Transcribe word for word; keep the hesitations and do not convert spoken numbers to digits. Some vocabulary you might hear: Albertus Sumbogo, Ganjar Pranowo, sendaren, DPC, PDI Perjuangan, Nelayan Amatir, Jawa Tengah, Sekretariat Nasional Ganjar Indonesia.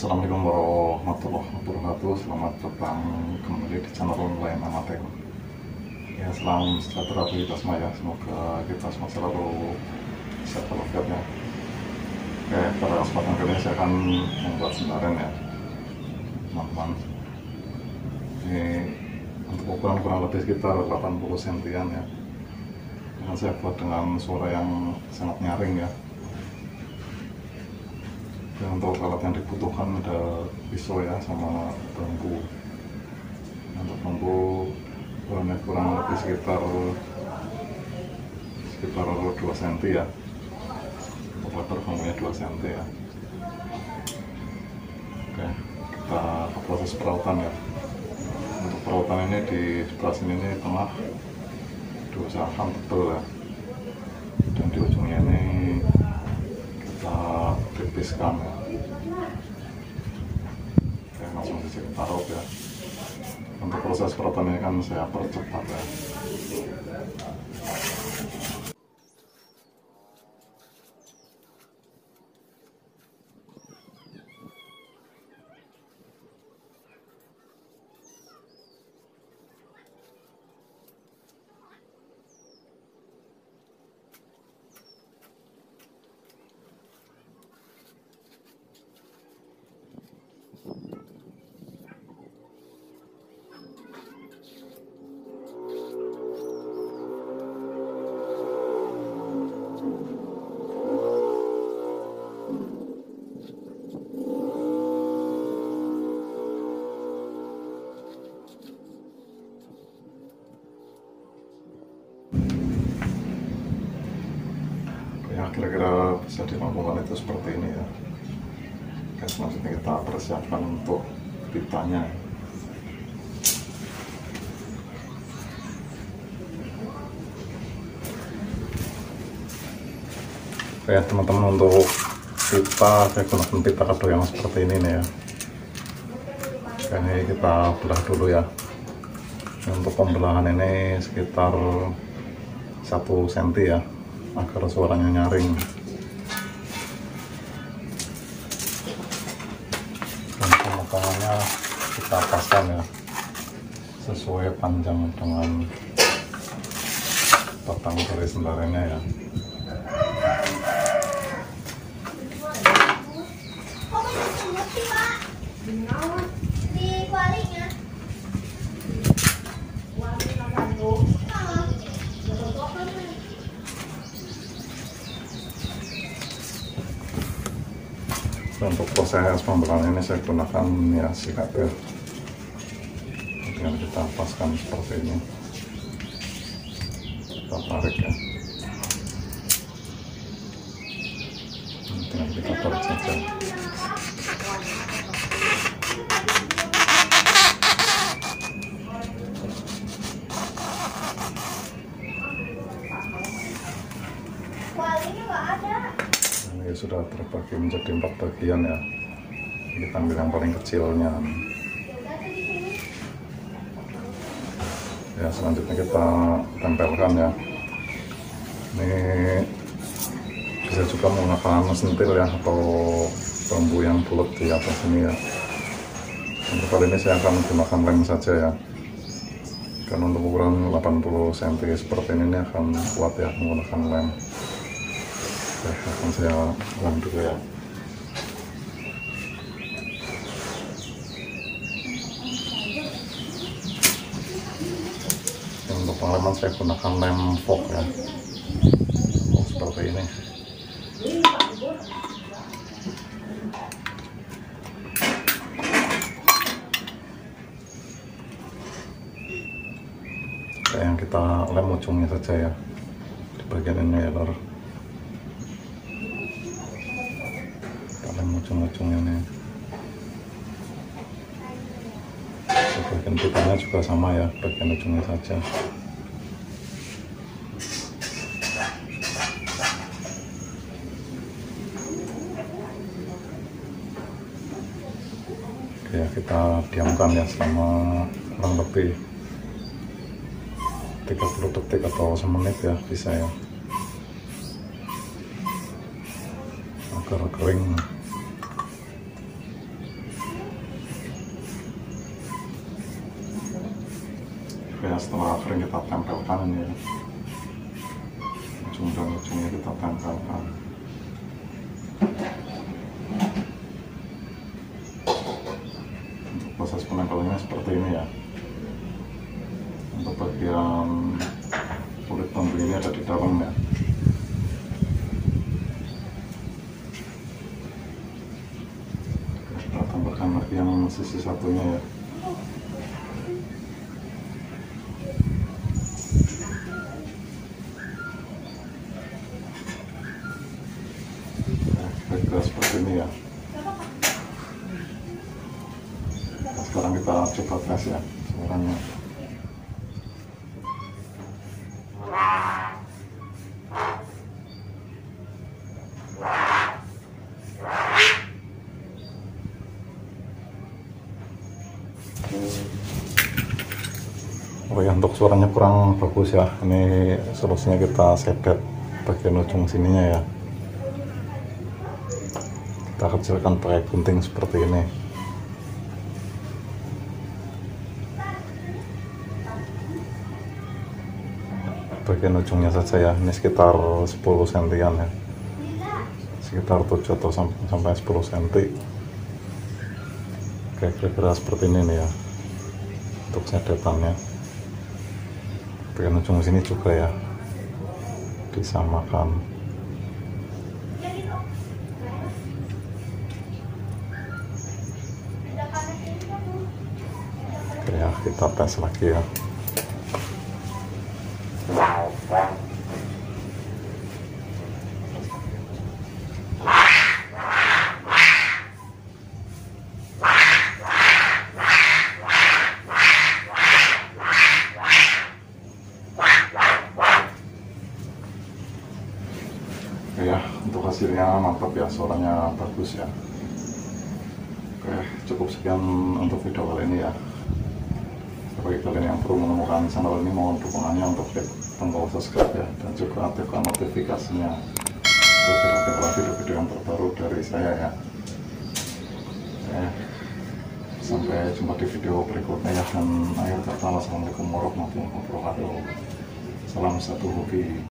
Assalamualaikum warahmatullahi wabarakatuh. Selamat datang kembali di channel Nelayan Amatir. Ya, salam sejahtera bagi kita semua ya. Semoga kita semua selalu sehat walafiatnya. Oke, pada kesempatan kali ini saya akan membuat sendaren ya teman-teman. Ini untuk ukuran kurang lebih sekitar delapan puluh sentimeter ya. Dan saya buat dengan suara yang sangat nyaring ya. Dan untuk alat yang dibutuhkan ada pisau ya sama bambu. Untuk bambu ukurannya kurang lebih sekitar sekitar dua sentimeter ya. Lebar bambunya dua sentimeter ya. Oke, kita ke proses perawatan ya. Untuk perawatan ini di beras ini tengah diusahakan tebal ya. Dan di ujungnya ini tipiskan ya. Oke, langsung saja kita taruh ya. Untuk proses perawatannya kan saya percepat ya. Kira-kira bisa dilakukan itu seperti ini ya. Oke, selanjutnya kita persiapkan untuk pitanya. Oke teman-teman, untuk pita saya gunakan pita kado yang seperti ini nih ya. Oke, ini kita belah dulu ya. Untuk pembelahan ini sekitar satu sentimeter ya, agar suaranya nyaring. Dan pematangannya kita paskan ya, sesuai panjang dengan batang dari sendarannya ya. Untuk proses pembelahan ini saya gunakan ya sikat ya. Tinggal kita paskan seperti ini, kita tarik ya. Tinggal kita tarik saja. Sudah terbagi menjadi empat bagian ya. Kita ambil yang paling kecilnya ya. Selanjutnya kita tempelkan ya. Ini bisa juga menggunakan sentil ya, atau bambu yang bulat di atas ini ya. Untuk kali ini saya akan menggunakan lem saja ya. Dan untuk ukuran delapan puluh sentimeter seperti ini, ini akan kuat ya menggunakan lem. Oke, akan saya ulang dulu ya. Untuk pengleman saya gunakan lem fork ya, fork seperti ini. Oke, yang kita lem ujungnya saja ya, di bagian ini ya lor. Ujung-ujungnya nih, bagian pitanya juga sama ya, bagian ujungnya saja. Oke, kita diamkan ya selama kurang lebih tiga puluh detik atau semenit ya, bisa ya, agar kering. ya, setelah offering kita tempelkan ini ya, ujung-ujungnya kita tempelkan. Untuk proses penempelannya seperti ini ya. Untuk bagian kulit pembelinya ada di dalam ya. Kita tambahkan lagi yang sisi satunya ya. Kira-kira seperti ini ya. Nah, sekarang kita coba tes ya suaranya. Oh ya, untuk suaranya kurang bagus ya. Ini solusinya kita sedet bagian ujung sininya ya. Kita kecilkan pakai gunting seperti ini. Bagian ujungnya saja ya, ini sekitar sepuluh sentimeter ya. Sekitar tujuh sampai sepuluh sentimeter. Kayak kira-kira seperti ini nih ya. Untuk sedetannya. Bagian ujung sini juga ya. Disamakan. Ya, kita tes lagi ya. Oke ya, untuk hasilnya mantap ya, suaranya bagus ya. Oke, cukup sekian untuk video kali ini ya. Bagi kalian yang perlu menemukan channel ini, mohon dukungannya untuk klik tombol subscribe ya, dan juga aktifkan notifikasinya untuk mendapatkan video-video yang terbaru dari saya ya. Eh, sampai jumpa di video berikutnya ya, dan akhir kata, wassalamualaikum warahmatullahi wabarakatuh. Salam satu hobi.